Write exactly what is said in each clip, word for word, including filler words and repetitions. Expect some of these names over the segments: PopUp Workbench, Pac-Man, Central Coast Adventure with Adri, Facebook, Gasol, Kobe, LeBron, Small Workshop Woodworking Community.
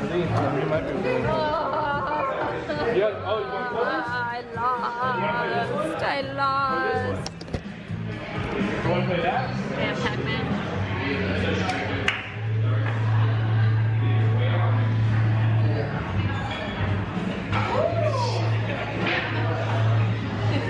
I lost. I lost. You want to play that? Yeah, Pac-Man. Gentle. It's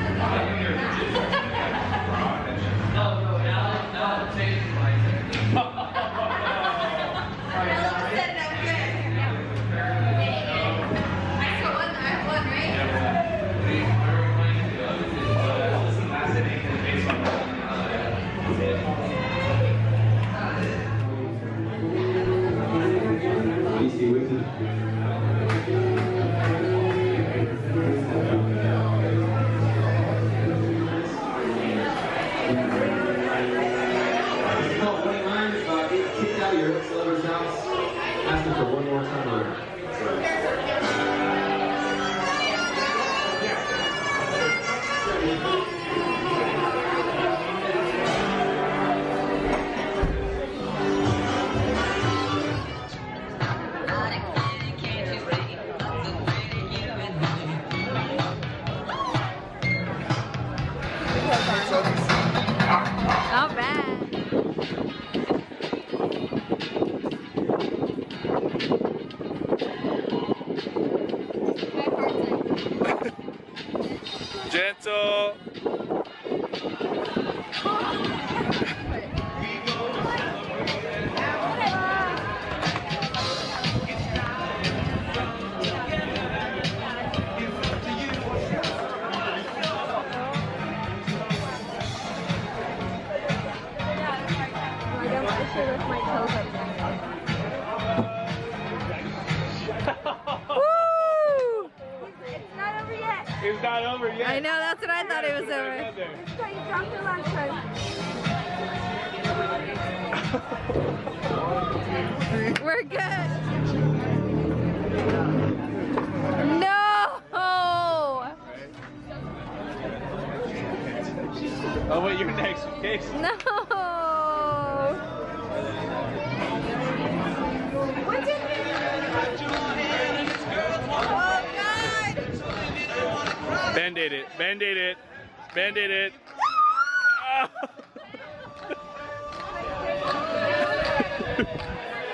not over yet. I know, that's what I thought it was over. It's because you dropped it last time. We're good. No! Oh, wait, you're next. Next. No! What did we do? Band-aid it, band-aid it, band-aid it.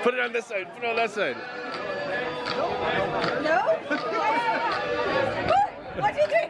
Put it on this side, put it on that side. No? One, two, three.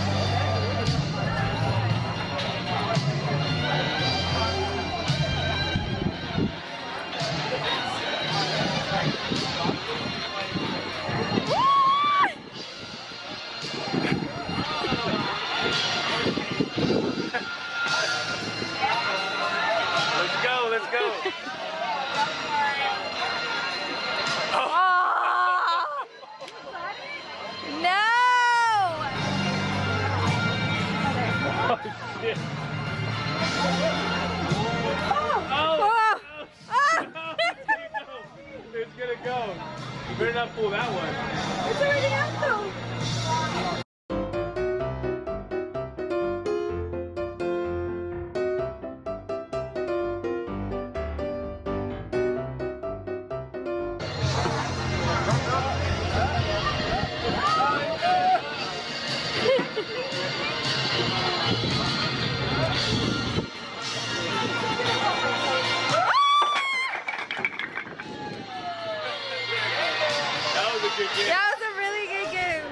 Yeah. That was a really good game.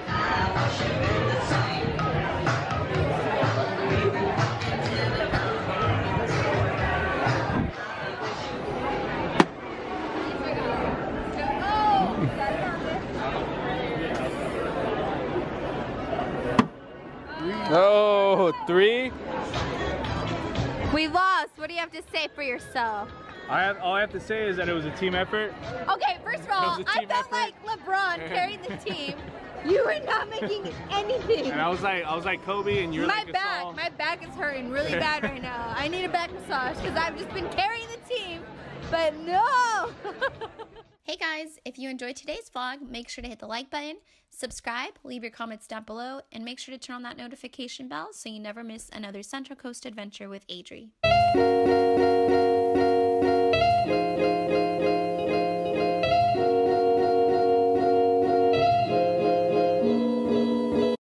Oh, three. We lost. What do you have to say for yourself? I have, all I have to say is that it was a team effort. Okay, first of all, I felt effort. like LeBron carrying the team. You were not making anything. And I was like, I was like Kobe, and you're my like back, Gasol. My back is hurting really bad right now. I need a back massage because I've just been carrying the team. but no. Hey guys, if you enjoyed today's vlog, make sure to hit the like button, subscribe, leave your comments down below, and make sure to turn on that notification bell so you never miss another Central Coast adventure with Adri.